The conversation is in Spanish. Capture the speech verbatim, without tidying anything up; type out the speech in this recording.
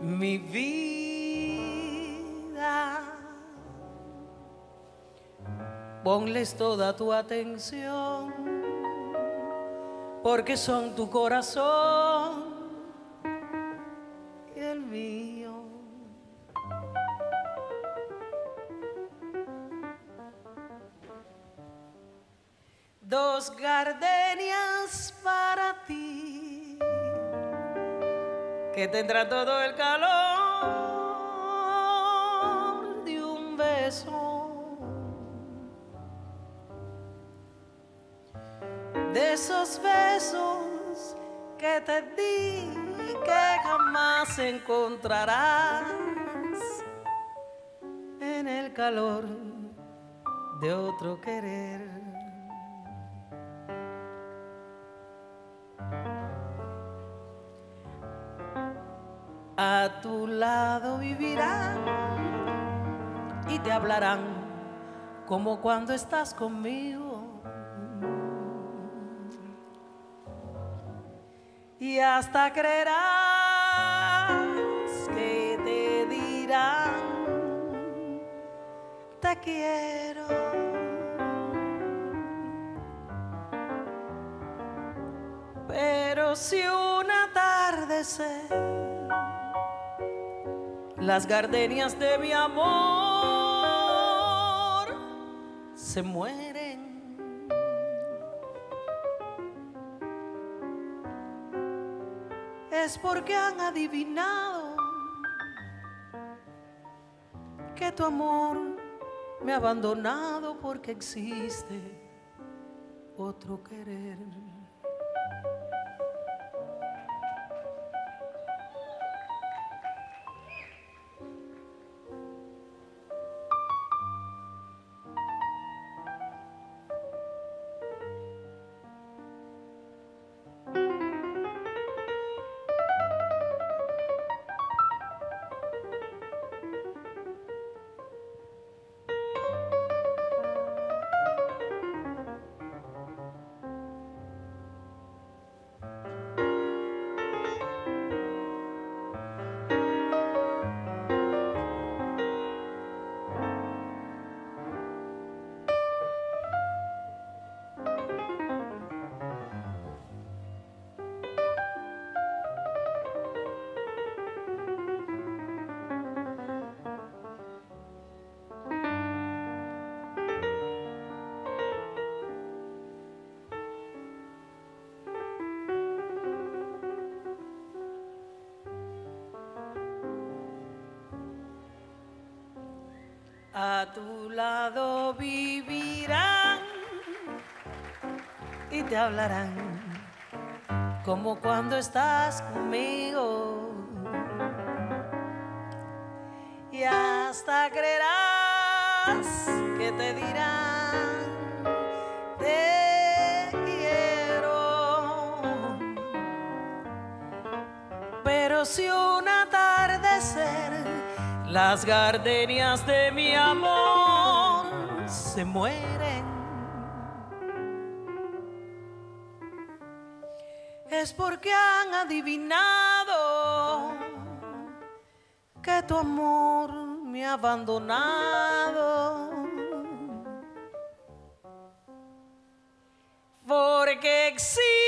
mi vida. Ponles toda tu atención, porque son tu corazón y el mío. Dos gardenias para ti, que tendrá todo el calor de un beso, de esos besos que te di que jamás encontrarás en el calor de otro querer. A tu lado vivirán y te hablarán como cuando estás conmigo. Y hasta creerás que te dirán te quiero. Pero si un atardecer las gardenias de mi amor se mueren, es porque han adivinado que tu amor me ha abandonado, porque existe otro querer. A tu lado vivirán y te hablarán como cuando estás conmigo. Y hasta creerás que te dirán te quiero. Pero si un atardecer las gardenias de mi amor se mueren, es porque han adivinado que tu amor me ha abandonado, porque existe